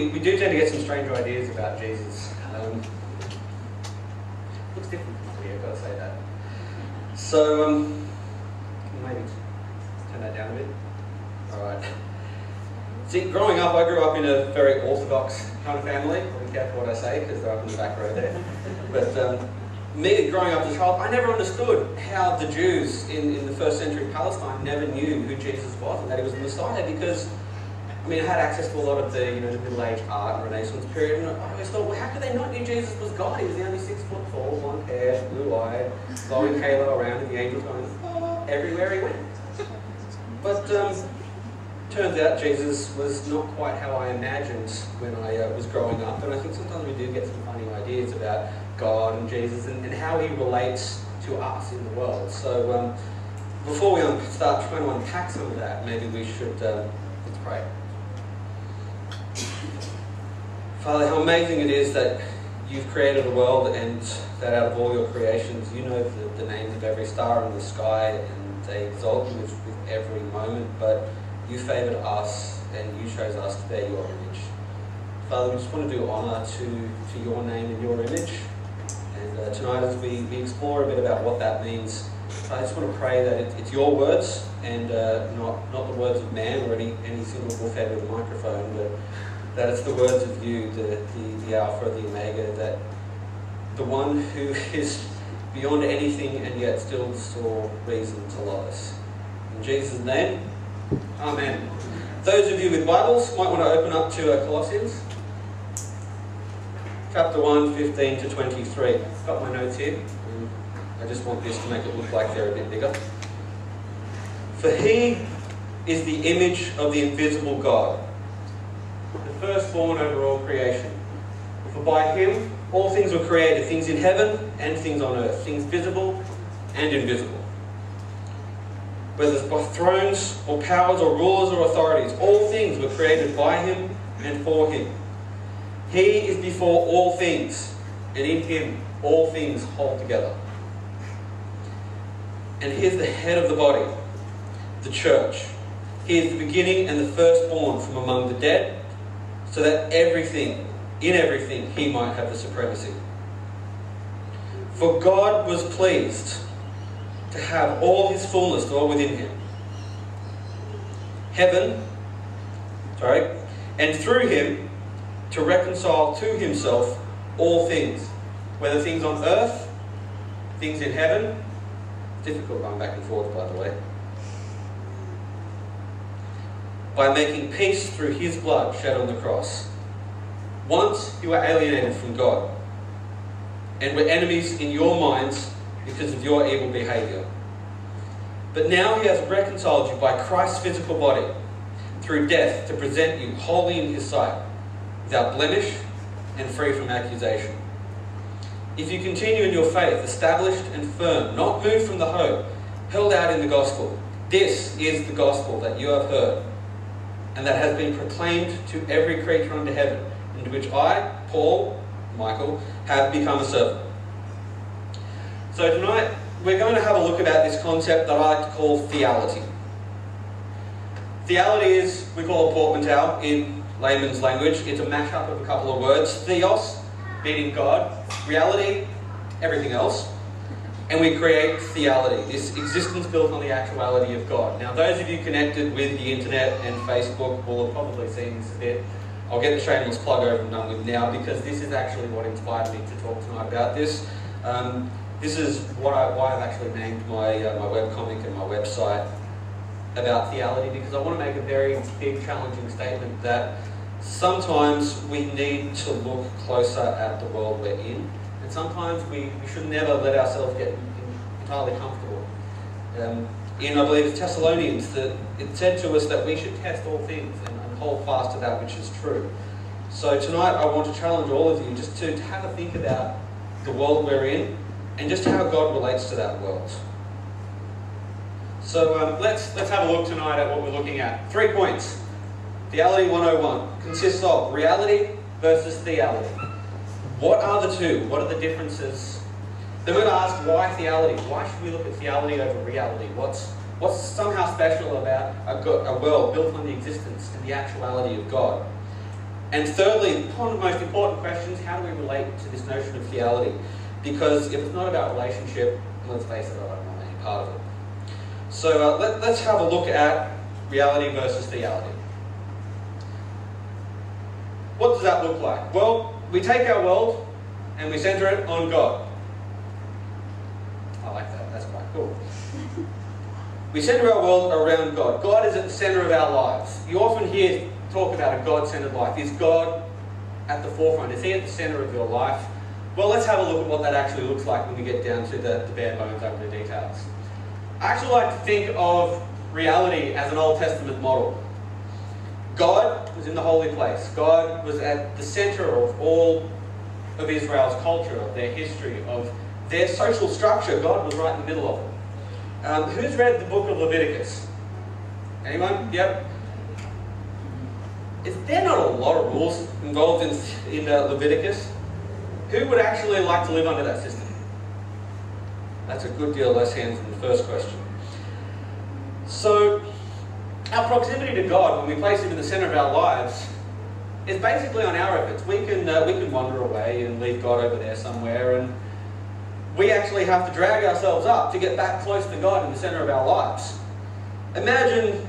we do tend to get some strange ideas about Jesus. Looks different to me, I've got to say that. So, maybe turn that down a bit. Alright. See, growing up, I grew up in a very orthodox kind of family. I don't care for what I say, because they're up in the back row there. But me growing up as a child, I never understood how the Jews in the first century Palestine never knew who Jesus was and that he was the Messiah, because I mean, I had access to a lot of the, the Middle Age art and Renaissance period, and I always thought, well, how could they not knew Jesus was God? He was the only 6 foot tall, blonde hair, blue eyed, blowing halo around, and the angels going everywhere he went. But turns out Jesus was not quite how I imagined when I was growing up, and I think sometimes we do get some funny ideas about God and Jesus and how he relates to us in the world. So before we start trying to unpack some of that, maybe we should let's pray. Father, how amazing it is that you've created a world and that out of all your creations, you know the names of every star in the sky and they exalt you with every moment, but you favoured us and you chose us to bear your image. Father, we just want to do honour to your name and your image. And tonight as we explore a bit about what that means, I just want to pray that it's your words and not the words of man or any single buffet with a microphone, but that it's the words of you, the Alpha, the Omega, that the one who is beyond anything and yet still saw reason to love us. In Jesus' name, Amen. Those of you with Bibles might want to open up to Colossians, chapter 1, 15 to 23. I've got my notes here. I just want this to make it look like they're a bit bigger. For he is the image of the invisible God, the firstborn over all creation. For by him all things were created, things in heaven and things on earth, things visible and invisible. Whether it's by thrones or powers or rulers or authorities, all things were created by him and for him. He is before all things, and in him all things hold together. And he is the head of the body, the church. He is the beginning and the firstborn from among the dead, so that in everything, he might have the supremacy. For God was pleased to have all his fullness dwell within him. And through him, to reconcile to himself all things, whether things on earth, things in heaven. Difficult going back and forth, by the way. By making peace through his blood shed on the cross. Once you were alienated from God and were enemies in your minds because of your evil behaviour. But now he has reconciled you by Christ's physical body through death to present you wholly in his sight, without blemish and free from accusation. If you continue in your faith, established and firm, not moved from the hope, held out in the gospel. This is the gospel that you have heard, and that has been proclaimed to every creature under heaven, into which I, Paul, Michael, have become a servant. So tonight, we're going to have a look about this concept that I like to call theality. Theality is, we call a portmanteau in layman's language. It's a mashup of a couple of words. Theos, meaning God, reality, everything else. And we create theality, this existence built on the actuality of God. Now, those of you connected with the internet and Facebook will have probably seen this a bit. I'll get the shameless plug over and done with now, because this is actually what inspired me to talk tonight about this. This is why I've actually named my webcomic and my website about theality, because I want to make a very big, challenging statement that sometimes we need to look closer at the world we're in. And sometimes we should never let ourselves get entirely comfortable. In, I believe, Thessalonians, that it said to us that we should test all things and hold fast to that which is true. So tonight I want to challenge all of you just to have a think about the world we're in and just how God relates to that world. So let's have a look tonight at what we're looking at. 3 points. Theality 101 consists of reality versus theality. What are the two? What are the differences? Then we're going to ask why theality? Why should we look at theality over reality? What's somehow special about a world built on the existence and the actuality of God? And thirdly, one of the most important questions, how do we relate to this notion of fidelity? Because if it's not about relationship, let's face it, I don't want any part of it. So let's have a look at reality versus theality. What does that look like? Well, we take our world and we centre it on God. I like that, that's quite cool. We centre our world around God. God is at the centre of our lives. You often hear talk about a God-centred life. Is God at the forefront? Is He at the centre of your life? Well, let's have a look at what that actually looks like when we get down to the bare bones over the details. I actually like to think of reality as an Old Testament model. God was in the holy place. God was at the centre of all of Israel's culture, of their history, of their social structure. God was right in the middle of it. Who's read the book of Leviticus? Anyone? Yep. Is there not a lot of rules involved in Leviticus? Who would actually like to live under that system? That's a good deal less hands than the first question. So, our proximity to God, when we place Him in the centre of our lives, is basically on our efforts. We can wander away and leave God over there somewhere, and we actually have to drag ourselves up to get back close to God in the centre of our lives. Imagine,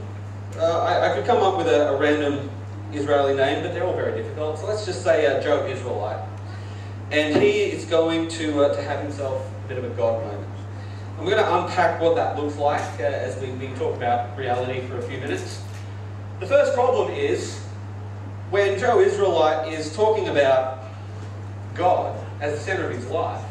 I could come up with a random Israeli name, but they're all very difficult, so let's just say Joe Israelite. And he is going to have himself a bit of a God moment. I'm going to unpack what that looks like as we talk about reality for a few minutes. The first problem is when Joe Israelite is talking about God as the centre of his life,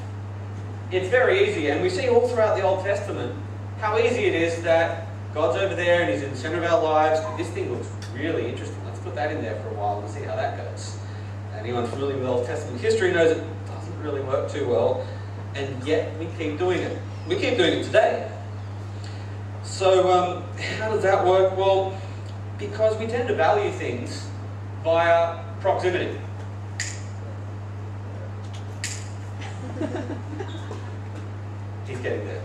it's very easy, and we see all throughout the Old Testament how easy it is that God's over there and He's in the centre of our lives. This thing looks really interesting. Let's put that in there for a while and see how that goes. Anyone familiar with Old Testament history knows it doesn't really work too well, and yet we keep doing it. We keep doing it today. So how does that work? Well, because we tend to value things via proximity. He's getting there.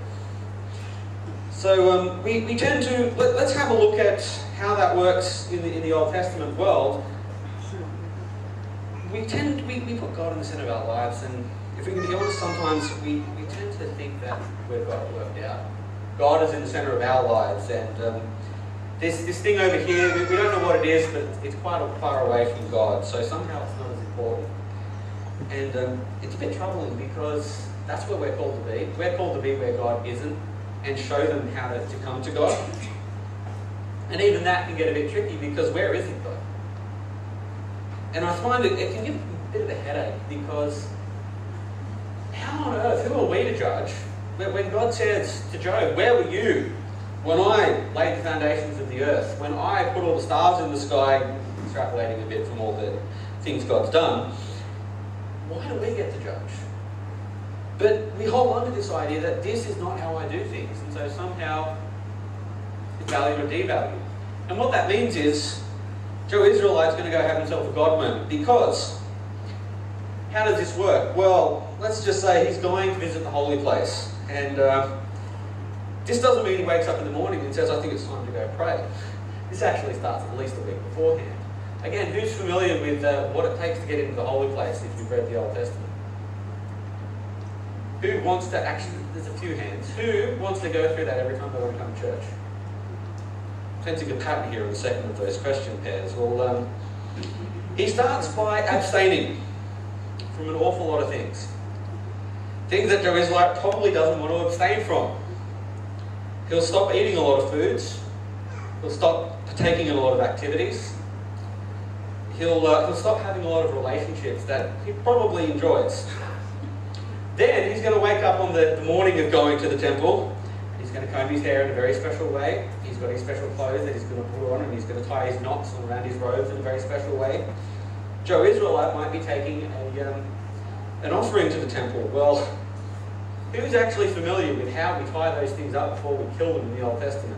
So we tend to, let's have a look at how that works in the Old Testament world. We put God in the centre of our lives, and if we can be honest, sometimes we tend to think that we've got it worked out. God is in the centre of our lives, and this thing over here, we don't know what it is, but it's quite far away from God, so somehow it's not as important. And it's a bit troubling because that's where we're called to be. We're called to be where God isn't and show them how to come to God. And even that can get a bit tricky because where isn't God? And I find it can give a bit of a headache because how on earth, who are we to judge? When God says to Job, where were you when I laid the foundations of the earth, when I put all the stars in the sky, extrapolating a bit from all the things God's done, why do we get to judge? But we hold on to this idea that this is not how I do things, and so somehow it's valued or devalued. And what that means is Joe Israelite's going to go have himself a God moment, because how does this work? Well, let's just say he's going to visit the holy place, and this doesn't mean he wakes up in the morning and says, I think it's time to go pray. This actually starts at least a week beforehand. Again, who's familiar with what it takes to get into the holy place if you've read the Old Testament? Who wants to actually, there's a few hands, who wants to go through that every time they want to come to church? Sensing a pattern here in the second of those question pairs. Well, he starts by abstaining from an awful lot of things. Things that Joe Israelite probably doesn't want to abstain from. He'll stop eating a lot of foods. He'll stop partaking in a lot of activities. He'll stop having a lot of relationships that he probably enjoys. Then he's going to wake up on the morning of going to the temple. He's going to comb his hair in a very special way. He's got his special clothes that he's going to put on, and he's going to tie his knots around his robes in a very special way. Joe Israelite might be taking an offering to the temple. Well, who's actually familiar with how we tie those things up before we kill them in the Old Testament?